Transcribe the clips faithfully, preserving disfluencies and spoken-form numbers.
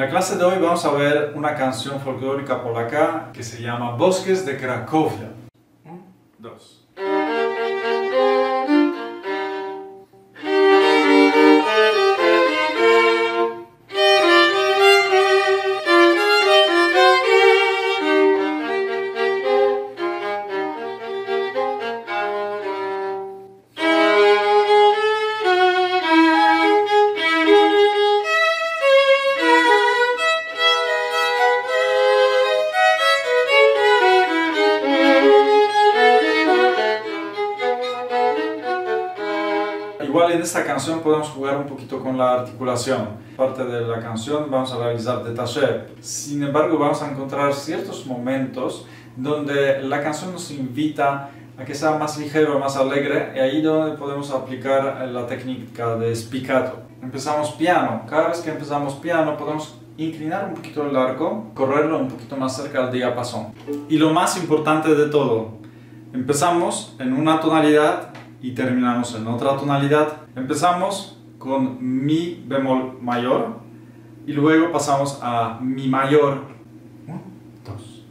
En la clase de hoy vamos a ver una canción folclórica polaca que se llama Bosques de Cracovia. Un, dos. Igual en esta canción podemos jugar un poquito con la articulación. Parte de la canción vamos a realizar detaché. Sin embargo, vamos a encontrar ciertos momentos donde la canción nos invita a que sea más ligero, más alegre, y ahí donde podemos aplicar la técnica de spiccato. Empezamos piano. Cada vez que empezamos piano podemos inclinar un poquito el arco, correrlo un poquito más cerca al diapasón. Y lo más importante de todo, empezamos en una tonalidad y terminamos en otra tonalidad. Empezamos con mi bemol mayor y luego pasamos a mi mayor. Uno, dos.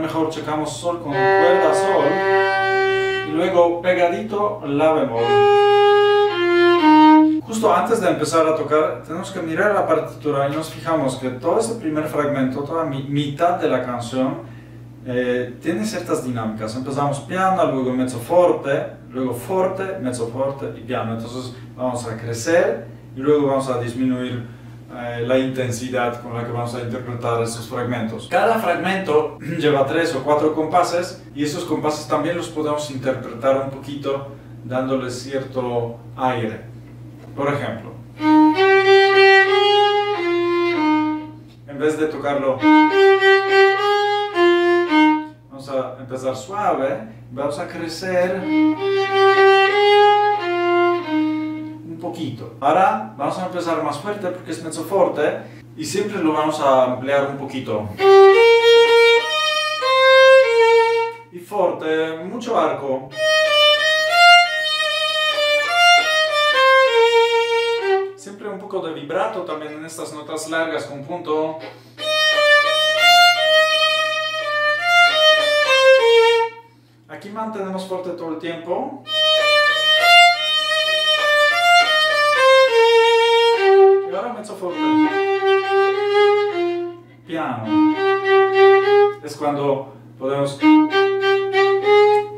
Mejor checamos sol con cuerda sol y luego pegadito la bemol. Justo antes de empezar a tocar tenemos que mirar la partitura y nos fijamos que todo este primer fragmento, toda mi mitad de la canción eh, tiene ciertas dinámicas. Empezamos piano, luego mezzo forte, luego forte, mezzo forte y piano. Entonces vamos a crecer y luego vamos a disminuir la intensidad con la que vamos a interpretar estos fragmentos. Cada fragmento lleva tres o cuatro compases y esos compases también los podemos interpretar un poquito dándole cierto aire. Por ejemplo, en vez de tocarlo, vamos a empezar suave, vamos a crecer poquito. Ahora vamos a empezar más fuerte porque es mezzo forte y siempre lo vamos a ampliar un poquito. Y fuerte, mucho arco. Siempre un poco de vibrato también en estas notas largas con punto. Aquí mantenemos fuerte todo el tiempo. Piano. Es cuando podemos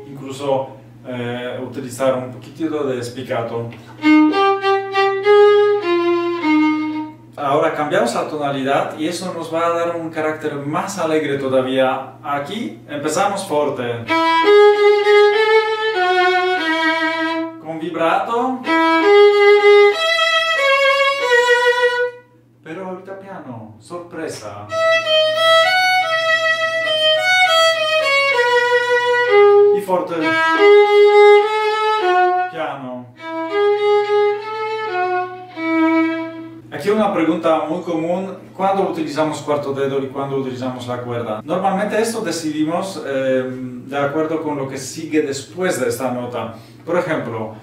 incluso eh, utilizar un poquitito de spiccato. Ahora cambiamos la tonalidad y eso nos va a dar un carácter más alegre todavía. Aquí empezamos fuerte con vibrato. Pero ahorita piano, sorpresa. Y fuerte. Piano. Aquí una pregunta muy común, ¿cuándo utilizamos cuarto dedo y cuándo utilizamos la cuerda? Normalmente esto decidimos eh, de acuerdo con lo que sigue después de esta nota. Por ejemplo,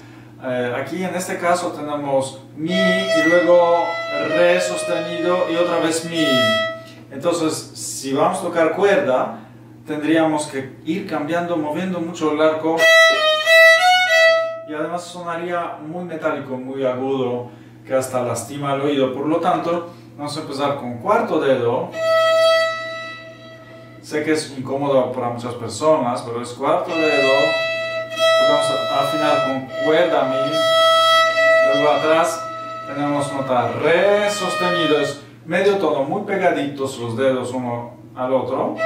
eh, aquí en este caso tenemos mi y luego re sostenido y otra vez mi. Entonces, si vamos a tocar cuerda, tendríamos que ir cambiando, moviendo mucho el arco y además sonaría muy metálico, muy agudo, que hasta lastima el oído. Por lo tanto, vamos a empezar con cuarto dedo. Sé que es incómodo para muchas personas, pero es cuarto dedo. Vamos a afinar con cuerda mi, luego atrás. Tenemos nota re sostenido, es medio tono, muy pegaditos los dedos uno al otro.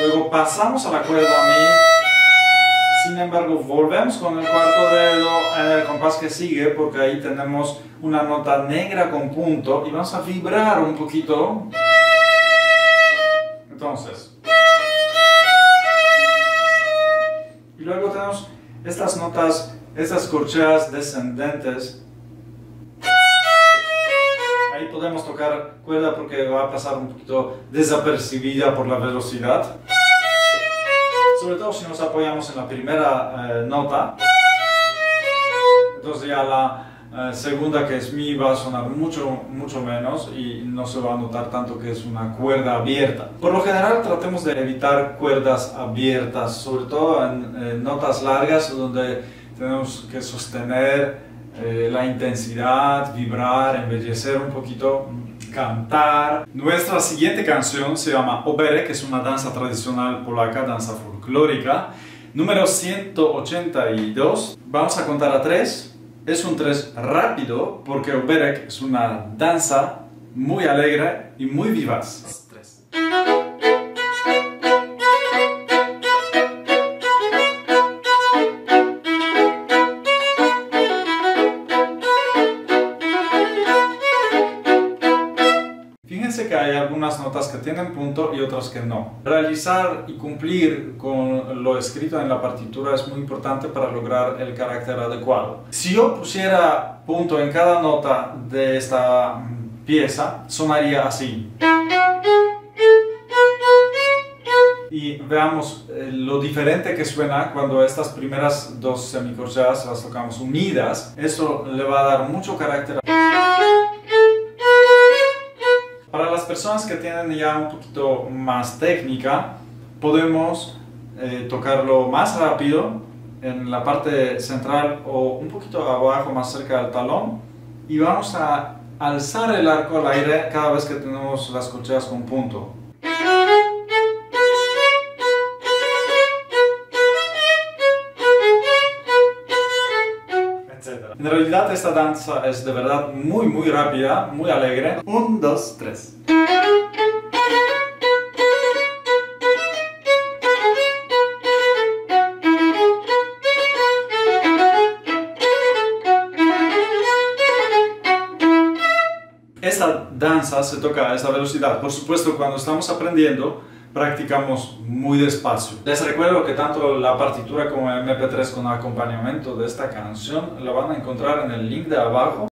Luego pasamos a la cuerda Mi. Sin embargo, volvemos con el cuarto dedo en el compás que sigue, porque ahí tenemos una nota negra con punto y vamos a vibrar un poquito. Entonces. Y luego tenemos estas notas, estas corcheas descendentes. Ahí podemos tocar cuerda porque va a pasar un poquito desapercibida por la velocidad. Sobre todo si nos apoyamos en la primera eh, nota. Entonces ya la eh, segunda, que es Mi, va a sonar mucho, mucho menos y no se va a notar tanto que es una cuerda abierta. Por lo general tratemos de evitar cuerdas abiertas, sobre todo en eh, notas largas donde tenemos que sostener Eh, la intensidad, vibrar, embellecer un poquito, cantar. Nuestra siguiente canción se llama Oberek, que es una danza tradicional polaca, danza folclórica, número ciento ochenta y dos. Vamos a contar a tres. Es un tres rápido porque Oberek es una danza muy alegre y muy vivaz. Tres. Que hay algunas notas que tienen punto y otras que no. Realizar y cumplir con lo escrito en la partitura es muy importante para lograr el carácter adecuado. Si yo pusiera punto en cada nota de esta pieza, sonaría así. Y veamos lo diferente que suena cuando estas primeras dos semicorcheas las tocamos unidas. Eso le va a dar mucho carácter. Para las personas que tienen ya un poquito más técnica, podemos eh, tocarlo más rápido en la parte central o un poquito abajo, más cerca del talón, y vamos a alzar el arco al aire cada vez que tenemos las corcheas con punto. En realidad esta danza es de verdad muy muy rápida, muy alegre. Un, dos, tres. Esta danza se toca a esta velocidad. Por supuesto, cuando estamos aprendiendo, practicamos muy despacio. Les recuerdo que tanto la partitura como el M P tres con acompañamiento de esta canción la van a encontrar en el link de abajo.